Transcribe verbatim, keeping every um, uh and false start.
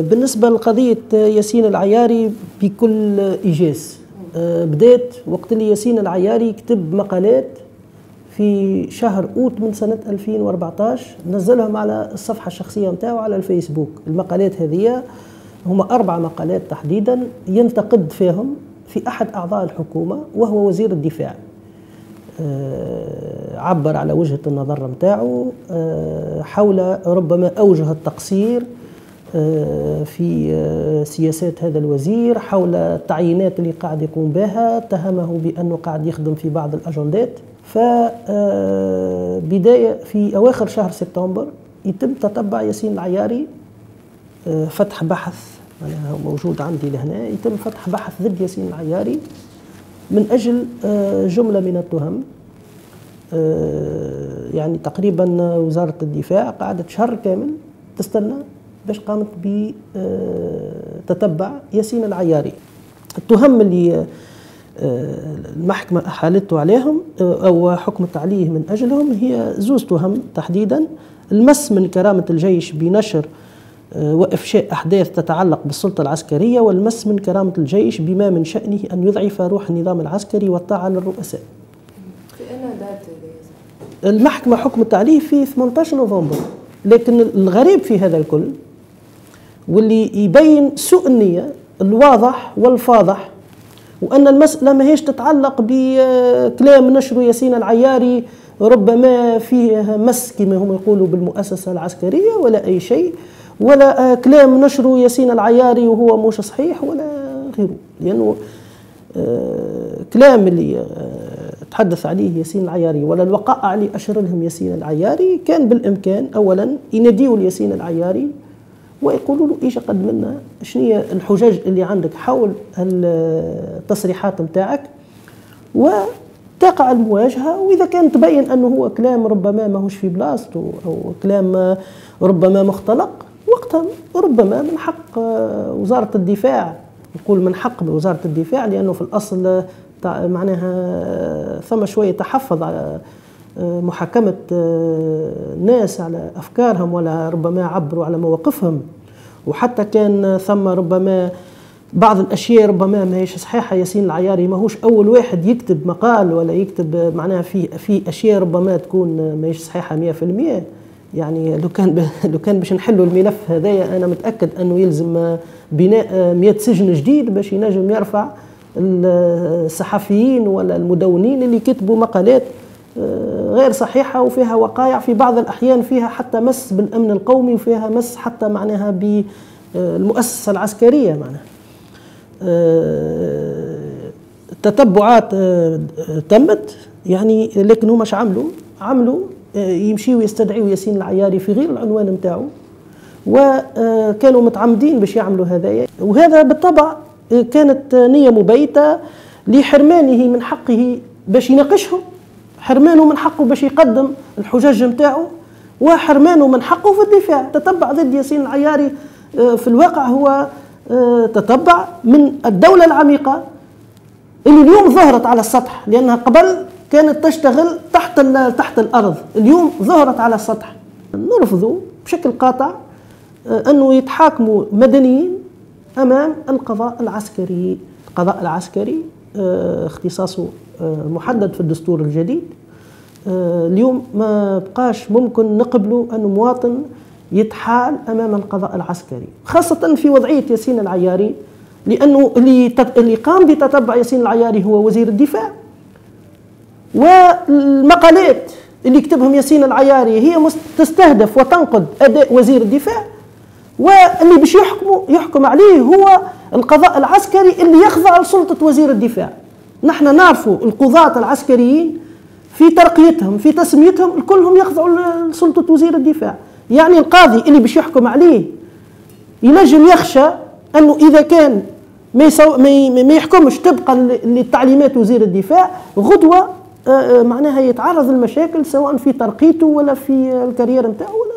بالنسبة لقضية ياسين العياري بكل إيجاز، بدأت وقت اللي ياسين العياري كتب مقالات في شهر أوت من سنة ألفين وأربعطاش، نزلهم على الصفحة الشخصية نتاعو على الفيسبوك. المقالات هذه هما أربع مقالات تحديدا ينتقد فيهم في أحد أعضاء الحكومة وهو وزير الدفاع. عبر على وجهة النظر نتاعو حول ربما أوجه التقصير في سياسات هذا الوزير، حول التعيينات اللي قاعد يقوم بها، اتهمه بأنه قاعد يخدم في بعض الأجندات. فبداية في أواخر شهر سبتمبر يتم تتبع ياسين العياري فتح بحث، أنا موجود عندي لهنا، يتم فتح بحث ضد ياسين العياري من أجل جملة من التهم. يعني تقريبا وزارة الدفاع قعدت شهر كامل تستنى باش قامت بتتبع ياسين العياري. التهم اللي المحكمة أحالته عليهم أو حكمت عليه من أجلهم هي زوز تهم تحديدا: المس من كرامة الجيش بنشر وإفشاء أحداث تتعلق بالسلطة العسكرية، والمس من كرامة الجيش بما من شأنه أن يضعف روح النظام العسكري والطاعة للرؤساء. في أنا دات المحكمة حكمت عليه في ثمنطاش نوفمبر. لكن الغريب في هذا الكل واللي يبين سوء النية الواضح والفاضح، وأن المسألة ماهيش تتعلق بكلام نشره ياسين العياري ربما فيها مس كما هم يقولوا بالمؤسسة العسكرية ولا أي شيء، ولا كلام نشره ياسين العياري وهو مش صحيح ولا غيره. لأنه يعني كلام اللي تحدث عليه ياسين العياري ولا الوقائع اللي أشر لهم ياسين العياري كان بالإمكان أولا يناديوا لياسين العياري ويقولوا له إيش قد منا، شنية الحجج اللي عندك حول التصريحات متاعك، وتقع المواجهة. وإذا كان تبين أنه هو كلام ربما ماهوش في بلاصته أو كلام ربما مختلق، وقتها ربما من حق وزارة الدفاع، نقول من حق وزارة الدفاع لأنه في الأصل معناها ثم شوية تحفظ على محاكمة الناس على أفكارهم ولا ربما عبروا على مواقفهم، وحتى كان ثم ربما بعض الأشياء ربما ماهيش صحيحة. ياسين العياري ماهوش أول واحد يكتب مقال ولا يكتب معناها في في أشياء ربما تكون ماهيش صحيحة مية في المية. يعني لو كان لو كان باش نحلوا الملف هذايا أنا متأكد أنه يلزم بناء مئة سجن جديد باش ينجم يرفع الصحفيين ولا المدونين اللي كتبوا مقالات غير صحيحة وفيها وقائع في بعض الأحيان فيها حتى مس بالأمن القومي وفيها مس حتى معناها بالمؤسسة العسكرية. معناها تتبعات تمت يعني، لكن هما اش عملوا؟ عملوا يمشيوا يستدعيوا ياسين العياري في غير العنوان نتاعو، وكانوا متعمدين باش يعملوا هذايا. وهذا بالطبع كانت نية مبيتة لحرمانه من حقه باش يناقشهم، حرمانه من حقه باش يقدم الحجج نتاعو، وحرمانه من حقه في الدفاع. تتبع ضد ياسين العياري في الواقع هو تتبع من الدولة العميقة اللي اليوم ظهرت على السطح، لأنها قبل كانت تشتغل تحت تحت الأرض، اليوم ظهرت على السطح. نرفضوا بشكل قاطع أنه يتحاكموا مدنيين أمام القضاء العسكري. القضاء العسكري اختصاصه محدد في الدستور الجديد. اليوم ما بقاش ممكن نقبلوا أن مواطن يتحال أمام القضاء العسكري، خاصة في وضعية ياسين العياري، لأنه اللي قام بتتبع ياسين العياري هو وزير الدفاع، والمقالات اللي كتبهم ياسين العياري هي تستهدف وتنقد أداء وزير الدفاع، واللي باش يحكموا يحكم عليه هو القضاء العسكري اللي يخضع لسلطة وزير الدفاع. نحن نعرفوا القضاة العسكريين في ترقيتهم في تسميتهم كلهم يخضعوا لسلطة وزير الدفاع. يعني القاضي اللي باش يحكم عليه ينجم يخشى أنه إذا كان ما ما يحكمش طبقا للتعليمات وزير الدفاع، غدوة معناها يتعرض لمشاكل سواء في ترقيته ولا في الكارير نتاعو.